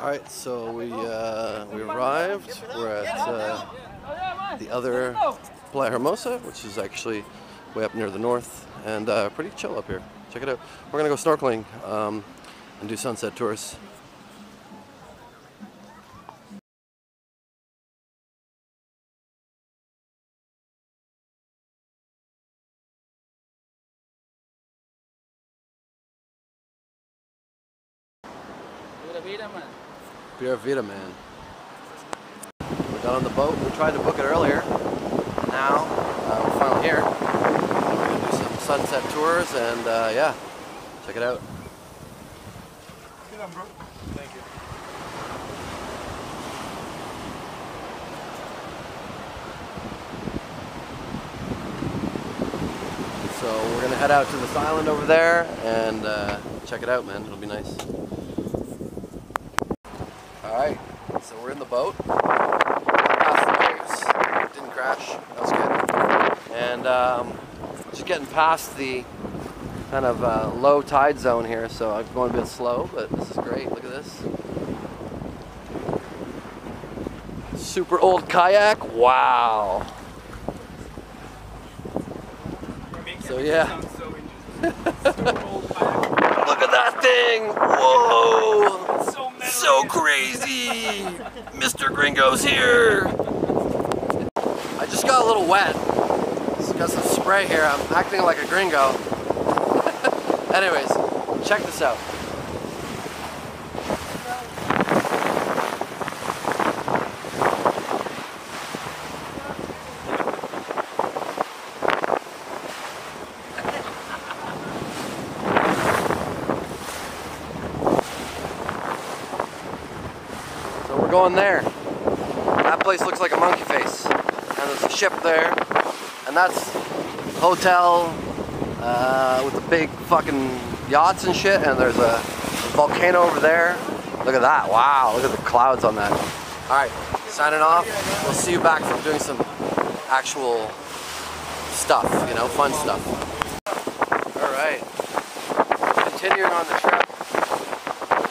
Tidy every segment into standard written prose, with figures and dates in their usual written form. Alright, so we arrived. We're at the other Playa Hermosa, which is actually way up near the north, and pretty chill up here. Check it out. We're going to go snorkeling and do sunset tours. Pura Vida, man. We got on the boat. We tried to book it earlier. Now we're finally here. We're going to do some sunset tours and yeah, check it out. Good on, bro. Thank you. So we're going to head out to this island over there and check it out, man. It'll be nice. Alright, so we're in the boat, past the waves, didn't crash, that was good, and just getting past the kind of low tide zone here, so I'm going a bit slow, but this is great, look at this. Super old kayak, wow! So yeah. Look at that thing, whoa! So crazy! Mr. Gringo's here! I just got a little wet. Just got some spray here. I'm acting like a gringo. Anyways, check this out. Going there. That place looks like a monkey face. And there's a ship there. And that's a hotel with the big fucking yachts and shit. And there's a volcano over there. Look at that. Wow. Look at the clouds on that. Alright. Signing off. We'll see you back from doing some actual stuff. You know, fun stuff. Alright. Continuing on the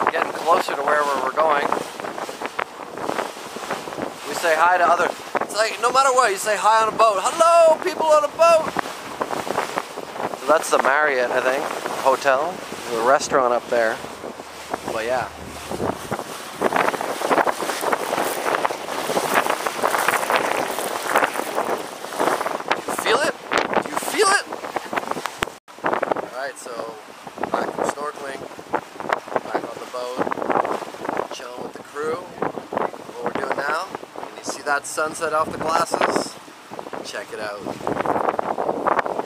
trip. Getting closer to where we're going. Say hi to others. It's like no matter what, you say hi on a boat. Hello, people on a boat. So that's the Marriott, I think, hotel. There's a restaurant up there. But yeah. Do you feel it? Do you feel it? Alright, so back from snorkeling, back on the boat, chilling with the crew. What we're doing now. See that sunset off the glasses? Check it out.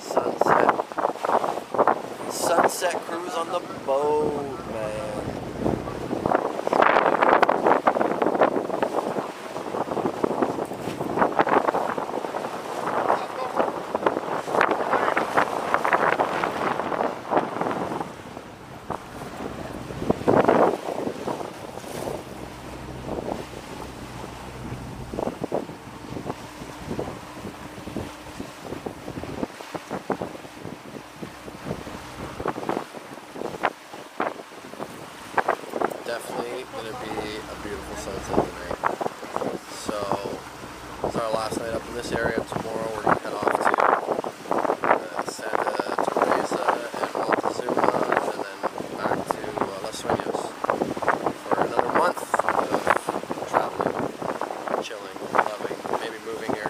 Sunset. Sunset cruise on the boat, man. Definitely going to be a beautiful sunset tonight. So, it's our last night up in this area. Tomorrow we're going to head off to Santa Teresa and Montezuma, and then back to Los Sueños for another month of traveling, chilling, loving, maybe moving here.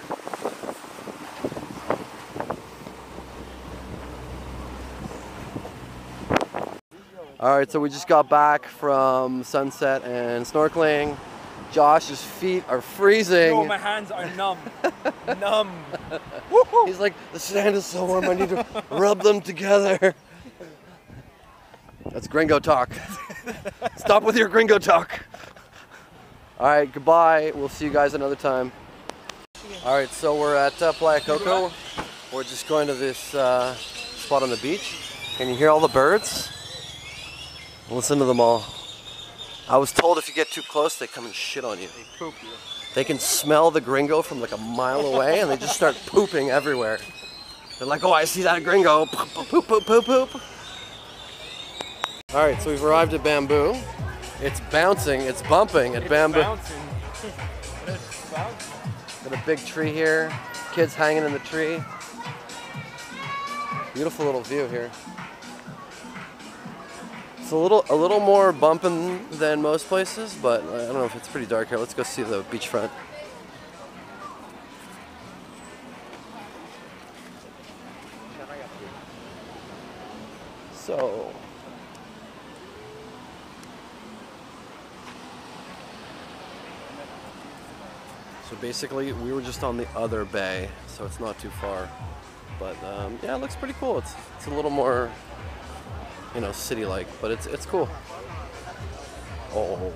Alright, so we just got back from sunset and snorkeling. Josh's feet are freezing. No, my hands are numb. Numb. He's like, the sand is so warm, I need to rub them together. That's gringo talk. Stop with your gringo talk. Alright, goodbye. We'll see you guys another time. Alright, so we're at Playa Coco. We're just going to this spot on the beach. Can you hear all the birds? Listen to them all. I was told if you get too close, they come and shit on you. They poop you. They can smell the gringo from like a mile away, and they just start pooping everywhere. They're like, oh, I see that gringo. Poop, poop, poop, poop, poop. All right, so we've arrived at Bamboo, It's bouncing, it's bumping at Bamboo. Got a big tree here. Kids hanging in the tree. Beautiful little view here. It's a little more bumping than most places, but I don't know if it's pretty dark here. Let's go see the beachfront. So, basically we were just on the other bay, so it's not too far. But yeah, it looks pretty cool. It's a little more, you know, city-like, but it's cool. Oh.